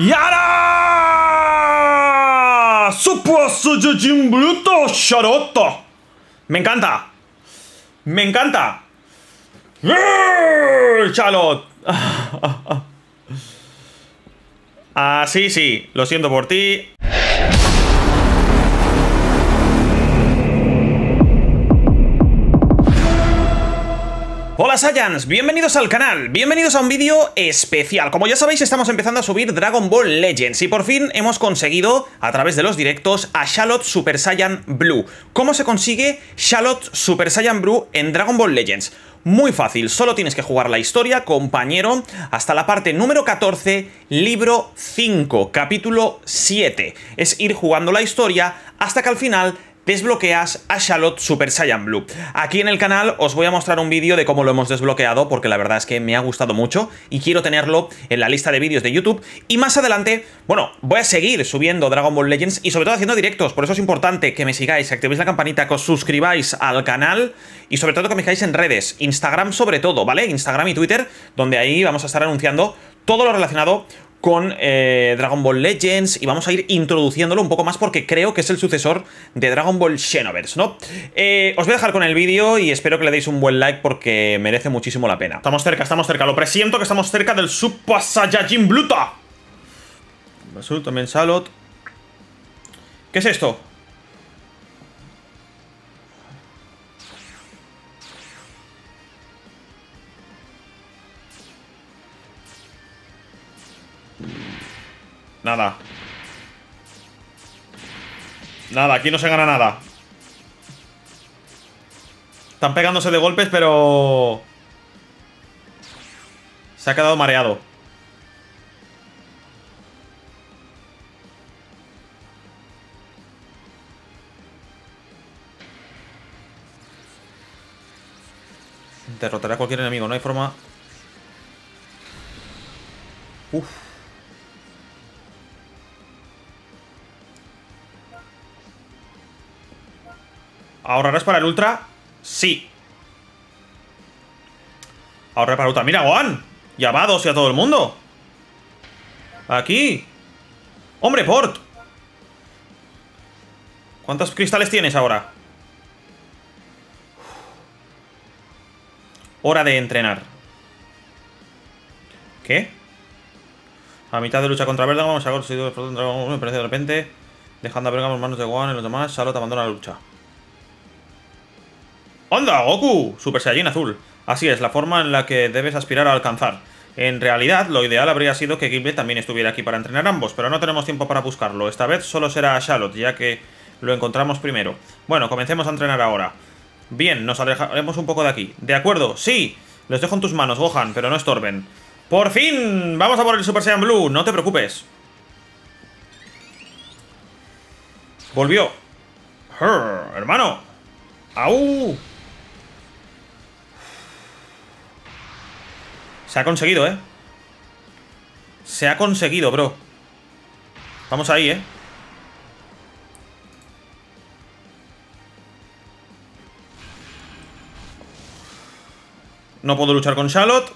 やらーSuper Saiyan Blue to Shallot. Me encanta. Me encanta. Shallot. Ah, sí. Lo siento por ti. Hola Saiyans, bienvenidos al canal, bienvenidos a un vídeo especial. Como ya sabéis, estamos empezando a subir Dragon Ball Legends y por fin hemos conseguido, a través de los directos, a Shallot Super Saiyan Blue. ¿Cómo se consigue Shallot Super Saiyan Blue en Dragon Ball Legends? Muy fácil, solo tienes que jugar la historia, compañero, hasta la parte número 14, libro 5, capítulo 7. Es ir jugando la historia hasta que al final desbloqueas a Shallot Super Saiyan Blue. Aquí en el canal os voy a mostrar un vídeo de cómo lo hemos desbloqueado, porque la verdad es que me ha gustado mucho y quiero tenerlo en la lista de vídeos de YouTube. Y más adelante, bueno, voy a seguir subiendo Dragon Ball Legends y sobre todo haciendo directos. Por eso es importante que me sigáis, activéis la campanita, que os suscribáis al canal y sobre todo que me sigáis en redes. Instagram sobre todo, ¿vale? Instagram y Twitter, donde ahí vamos a estar anunciando todo lo relacionado con Dragon Ball Legends y vamos a ir introduciéndolo un poco más porque creo que es el sucesor de Dragon Ball Xenoverse, ¿no? Os voy a dejar con el vídeo y espero que le deis un buen like porque merece muchísimo la pena. Estamos cerca, lo presiento que estamos cerca del Super Saiyajin Bluta. Azul también Shallot. ¿Qué es esto? Nada, aquí no se gana nada. Están pegándose de golpes, pero se ha quedado mareado. Derrotará a cualquier enemigo, no hay forma. Uff. ¿Ahorrarás para el Ultra? Sí. Ahorrar para el Ultra. ¡Mira, Gohan! Llamados y a todo el mundo. Aquí. ¡Hombre, Port! ¿Cuántos cristales tienes ahora? Hora de entrenar. ¿Qué? A mitad de lucha contra Bergamo, vamos a conseguir me parece de repente. Dejando a Bergamo en manos de Gohan y los demás, Shallot abandona la lucha. ¡Onda, Goku! Super Saiyan azul. Así es, la forma en la que debes aspirar a alcanzar. En realidad, lo ideal habría sido que Gimble también estuviera aquí para entrenar ambos, pero no tenemos tiempo para buscarlo. Esta vez solo será Shallot, ya que lo encontramos primero. Bueno, comencemos a entrenar ahora. Bien, nos alejaremos un poco de aquí. ¿De acuerdo? ¡Sí! Los dejo en tus manos, Gohan, pero no estorben. ¡Por fin! ¡Vamos a por el Super Saiyan Blue! ¡No te preocupes! ¡Volvió! ¡Hermano! ¡Au! Se ha conseguido, ¿eh? Se ha conseguido, bro. Vamos ahí, ¿eh? No puedo luchar con Shallot.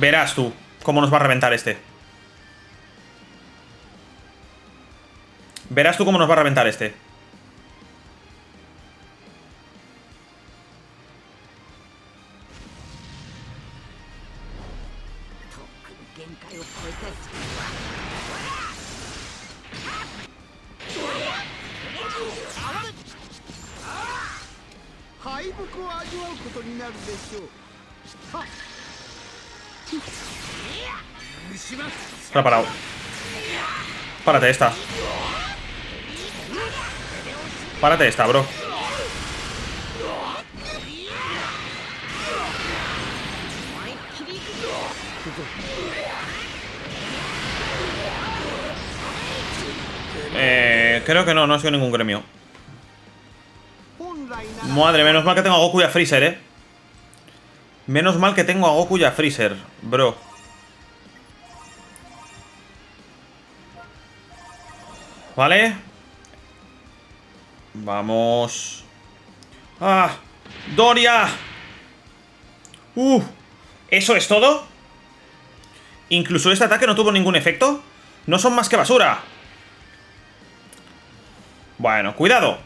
Verás tú cómo nos va a reventar este. Está parado. Párate esta. Párate esta, bro. Creo que no ha sido ningún gremio. Madre, menos mal que tengo a Goku y a Freezer, eh. Menos mal que tengo a Goku y a Freezer, bro. Vale. Vamos. ¡Ah! ¡Doria! ¡Eso es todo! Incluso este ataque no tuvo ningún efecto. No son más que basura. Bueno, cuidado.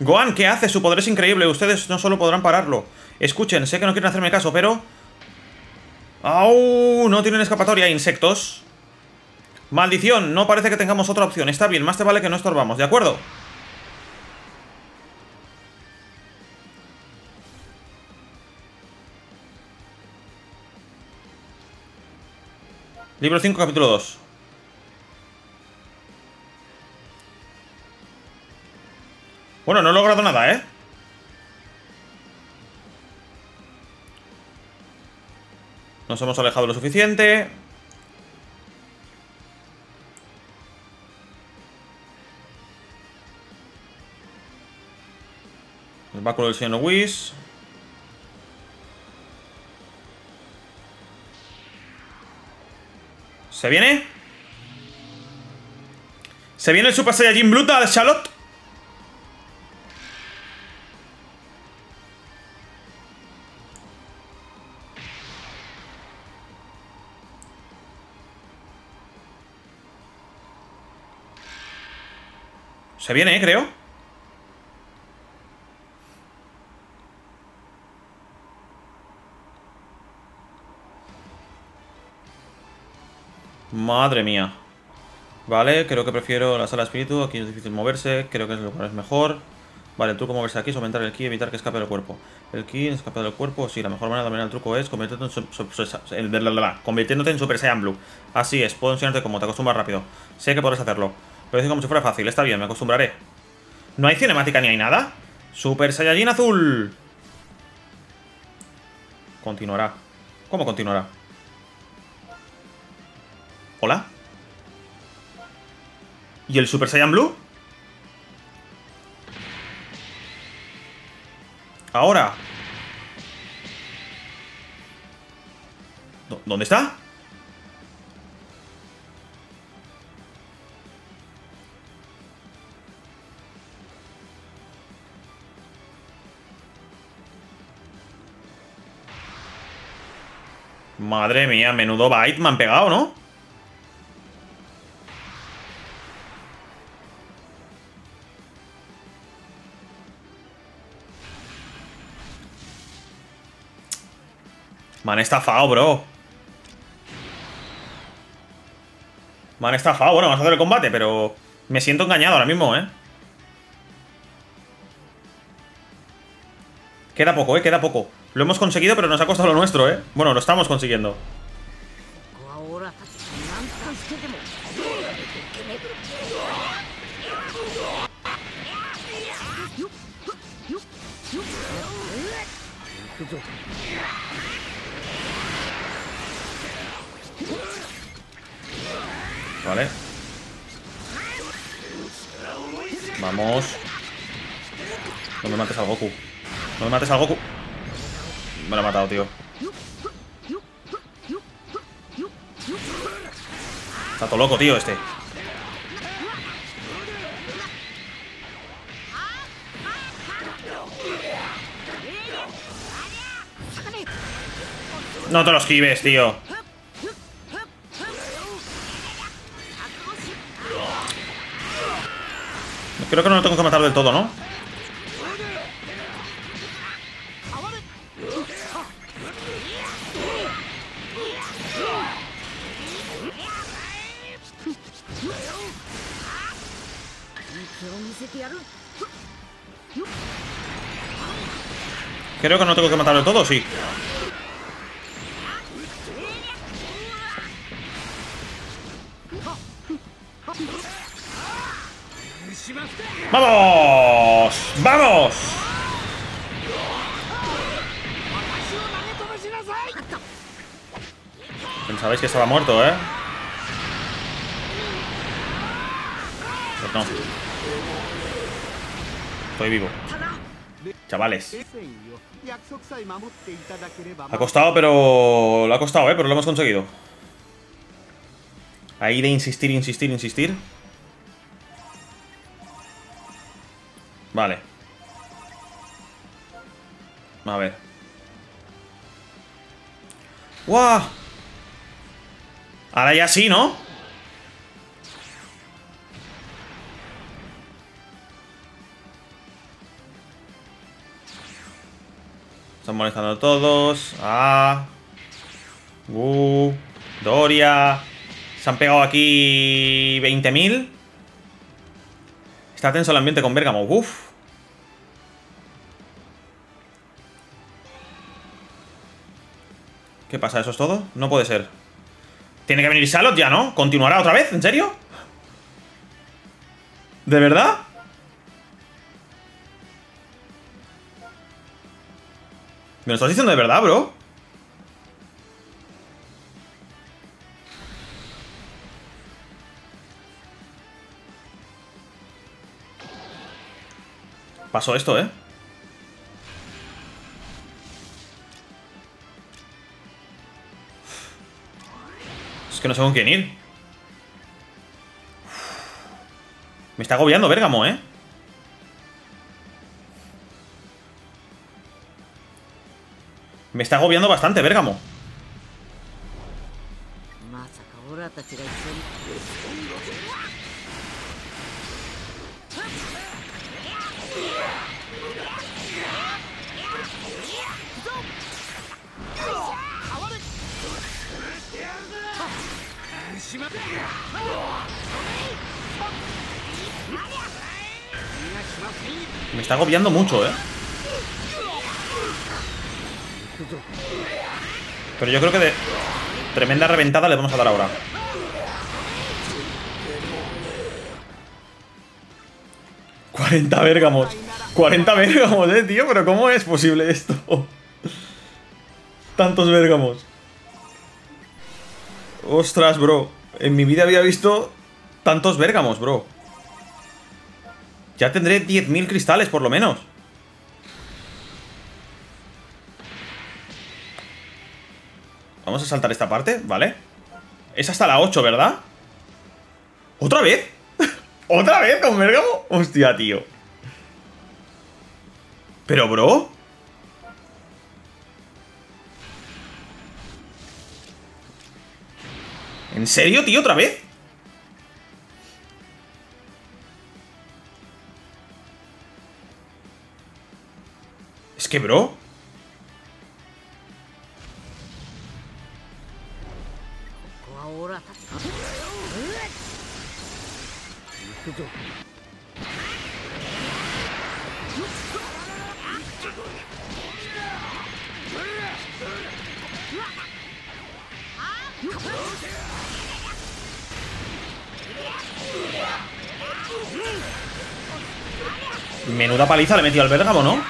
Gohan, ¿qué hace? Su poder es increíble. Ustedes no solo podrán pararlo. Escuchen, sé que no quieren hacerme caso, pero... ¡Au! No tienen escapatoria, insectos. Maldición, no parece que tengamos otra opción. Está bien, más te vale que no estorbamos, ¿de acuerdo? Libro 5, capítulo 2. Bueno, no he logrado nada, ¿eh? Nos hemos alejado lo suficiente. El báculo del señor Whis. ¿Se viene? ¿Se viene el Super Saiyan Blue de Shallot? Se viene, creo. Madre mía. Vale, creo que prefiero la sala espíritu. Aquí es difícil moverse. Creo que es lo que es mejor. Vale, el truco moverse aquí es aumentar el ki y evitar que escape del cuerpo. El ki escape del cuerpo. Sí, la mejor manera de dominar el truco es convirtiéndote en Super Saiyan Blue. Así es, puedo enseñarte cómo. Te acostumbras rápido. Sé que podrás hacerlo. Parece como si fuera fácil, está bien, me acostumbraré. No hay cinemática ni hay nada. Super Saiyajin azul. Continuará. ¿Cómo continuará? ¿Hola? ¿Y el Super Saiyan Blue? Ahora. ¿Dónde está? Madre mía, menudo bait me han pegado, ¿no? Me han estafado, bro. Me han estafado. Bueno, vamos a hacer el combate, pero... me siento engañado ahora mismo, ¿eh? Queda poco, ¿eh? Queda poco. Lo hemos conseguido, pero nos ha costado lo nuestro, ¿eh? Bueno, lo estamos consiguiendo. Vale. Vamos. No me mates al Goku. No me mates al Goku. Me lo ha matado, tío. Está todo loco, tío, este. No te lo esquives, tío. Creo que no lo tengo que matar del todo, ¿no? Creo que no tengo que matarlo todo, sí. ¡Vamos! ¡Vamos! Pensabais que estaba muerto, ¿eh? Pues no. Estoy vivo. Chavales. Ha costado, pero... lo ha costado, ¿eh? Pero lo hemos conseguido. Ahí de insistir, insistir, insistir. Vale. A ver. ¡Guau! Ahora ya sí, ¿no? Están molestando a todos. Ah. Doria. Se han pegado aquí 20.000. Está tenso el ambiente con Bergamo. Uf. ¿Qué pasa? ¿Eso es todo? No puede ser. Tiene que venir Shallot ya, ¿no? ¿Continuará otra vez? ¿En serio? ¿De verdad? ¿Me lo estás diciendo de verdad, bro? Pasó esto, ¿eh? Es que no sé con quién ir. Me está agobiando Bergamo, ¿eh? Me está agobiando bastante, Bergamo. Me está agobiando mucho, ¿eh? Pero yo creo que de tremenda reventada le vamos a dar ahora. ¡40 Bergamos! ¡40 Bergamos, tío! ¿Pero cómo es posible esto? Tantos Bergamos. Ostras, bro. En mi vida había visto tantos Bergamos, bro. Ya tendré 10.000 cristales, por lo menos. Vamos a saltar esta parte, ¿vale? Es hasta la 8, ¿verdad? ¿Otra vez? ¿Otra vez con Bergamo? Hostia, tío. Pero, bro. ¿En serio, tío? ¿Otra vez? Es que, bro. Menuda paliza le he metido al Bergamo, ¿no?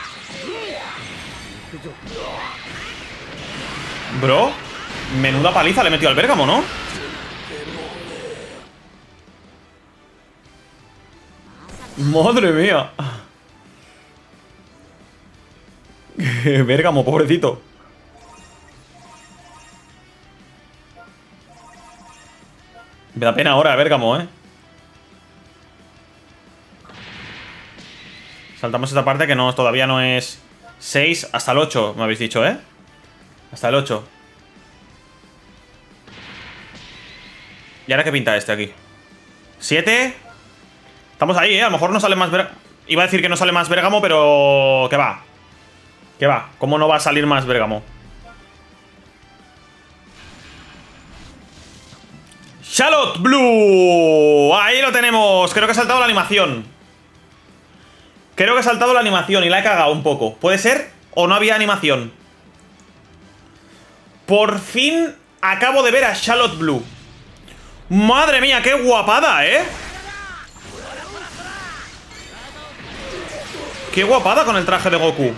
Bro, menuda paliza le he metido al Bergamo, ¿no? ¡Madre mía! Bergamo, pobrecito. Me da pena ahora, Bergamo, ¿eh? Saltamos esta parte que no, todavía no es 6 hasta el 8, me habéis dicho, ¿eh? Hasta el 8. ¿Y ahora qué pinta este aquí? 7... Estamos ahí, ¿eh? A lo mejor no sale más Bergamo. Iba a decir que no sale más Bergamo, pero... ¿Qué va? ¿Qué va? ¿Cómo no va a salir más Bergamo? ¡Shallot Blue! Ahí lo tenemos. Creo que ha saltado la animación. Creo que ha saltado la animación y la he cagado un poco. ¿Puede ser? ¿O no había animación? Por fin acabo de ver a Shallot Blue. ¡Madre mía! ¡Qué guapada, eh! ¡Qué guapada con el traje de Goku!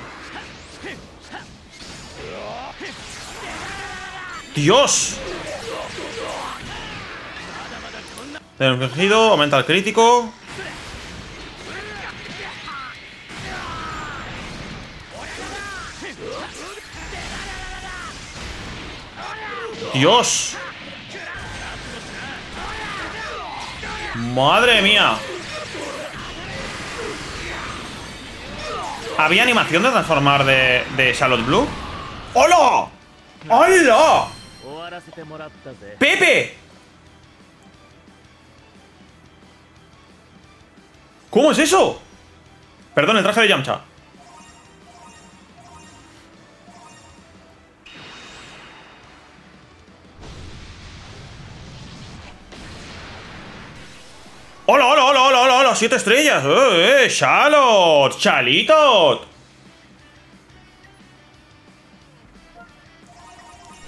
¡Dios! Tenemos fingido, aumenta el crítico. ¡Dios! ¡Madre mía! ¿Había animación de transformar de Shallot Blue? ¡Hola! ¡Hola! ¡Pepe! ¿Cómo es eso? Perdón, el traje de Yamcha. ¡Hola, hola, hola, hola, hola! ¡Siete estrellas! ¡Shallot! ¡Chalitot!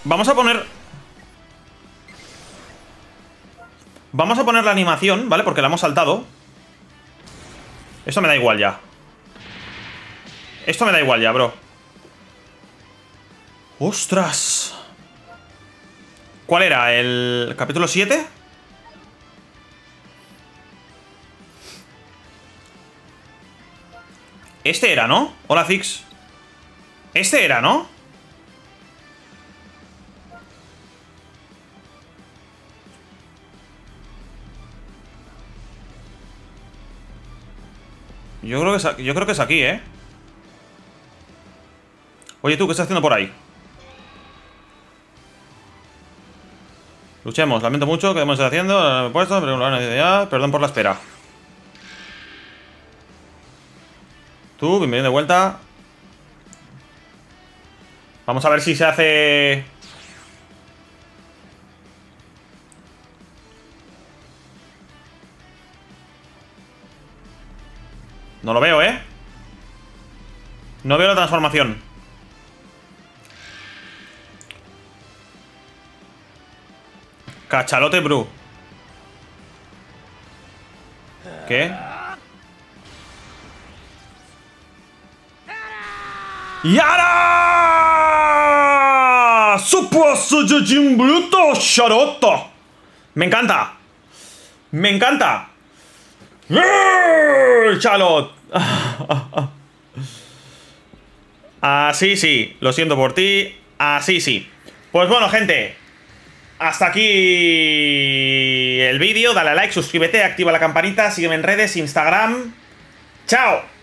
Vamos a poner... Vamos a poner la animación, ¿vale? Porque la hemos saltado. Esto me da igual ya. Esto me da igual ya, bro. ¡Ostras! ¿Cuál era? ¿El capítulo 7? Este era, ¿no? Hola, Zix. Este era, ¿no? Yo creo que es aquí, ¿eh? Oye, tú, ¿qué estás haciendo por ahí? Luchemos. Lamento mucho que hemos estado haciendo. Perdón por la espera. Tú, bienvenido de vuelta. Vamos a ver si se hace... No lo veo, ¿eh? No veo la transformación. Cachalote Bru. ¿Qué? ¡Yara! ¡Super Saiyan Blue Shallot! ¡Me encanta! ¡Me encanta! ¡Shallot! Así sí, lo siento por ti. Así sí. Pues bueno, gente, hasta aquí el vídeo. Dale a like, suscríbete, activa la campanita, sígueme en redes, Instagram. ¡Chao!